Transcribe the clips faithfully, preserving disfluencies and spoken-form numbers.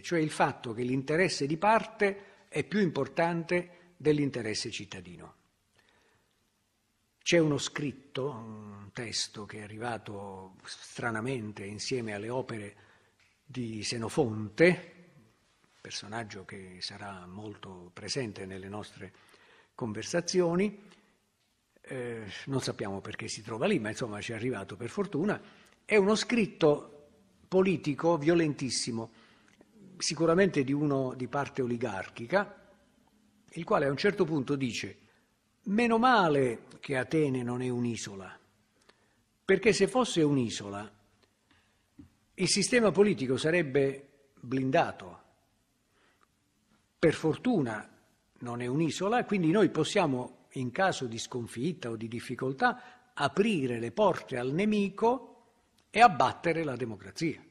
cioè il fatto che l'interesse di parte è più importante dell'interesse cittadino. C'è uno scritto, un testo che è arrivato stranamente insieme alle opere di Senofonte, personaggio che sarà molto presente nelle nostre conversazioni, eh, non sappiamo perché si trova lì, ma insomma ci è arrivato per fortuna, è uno scritto politico violentissimo, sicuramente di uno di parte oligarchica, il quale a un certo punto dice: meno male che Atene non è un'isola, perché se fosse un'isola il sistema politico sarebbe blindato. Per fortuna non è un'isola, quindi noi possiamo, in caso di sconfitta o di difficoltà, aprire le porte al nemico e abbattere la democrazia.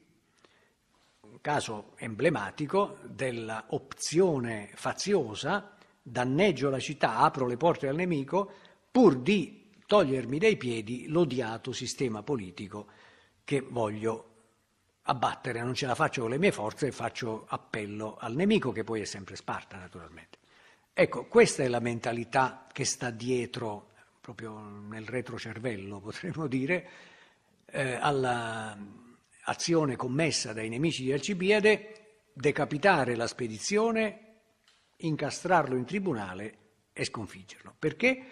Un caso emblematico della opzione faziosa: danneggio la città, apro le porte al nemico pur di togliermi dai piedi l'odiato sistema politico che voglio abbattere, non ce la faccio con le mie forze e faccio appello al nemico, che poi è sempre Sparta, naturalmente. Ecco, questa è la mentalità che sta dietro, proprio nel retrocervello potremmo dire, eh, all'azione commessa dai nemici di Alcibiade: decapitare la spedizione, incastrarlo in tribunale e sconfiggerlo. Perché?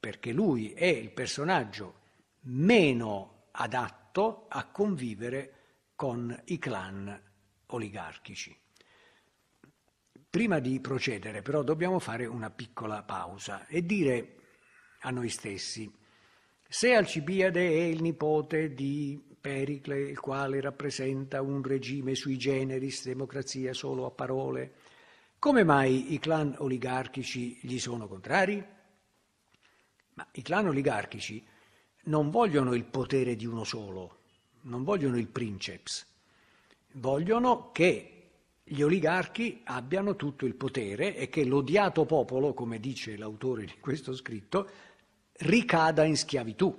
Perché lui è il personaggio meno adatto a convivere con i clan oligarchici. Prima di procedere, però, dobbiamo fare una piccola pausa e dire a noi stessi: se Alcibiade è il nipote di Pericle, il quale rappresenta un regime sui generis, democrazia solo a parole, come mai i clan oligarchici gli sono contrari? Ma i clan oligarchici non vogliono il potere di uno solo, non vogliono il princeps, vogliono che gli oligarchi abbiano tutto il potere e che l'odiato popolo, come dice l'autore di questo scritto, ricada in schiavitù.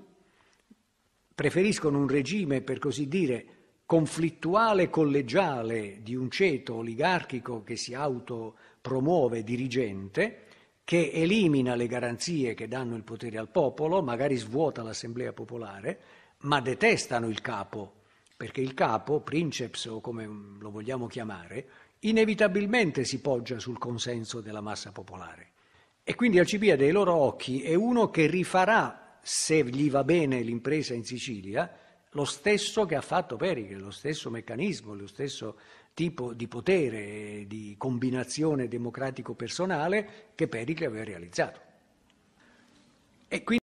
Preferiscono un regime, per così dire, conflittuale collegiale di un ceto oligarchico che si autopromuove dirigente, che elimina le garanzie che danno il potere al popolo, magari svuota l'assemblea popolare, ma detestano il capo, perché il capo, princeps o come lo vogliamo chiamare, inevitabilmente si poggia sul consenso della massa popolare. E quindi Alcibiade, ai loro occhi, è uno che rifarà, se gli va bene l'impresa in Sicilia, lo stesso che ha fatto Pericle, lo stesso meccanismo, lo stesso tipo di potere e di combinazione democratico-personale che Pericle aveva realizzato. E quindi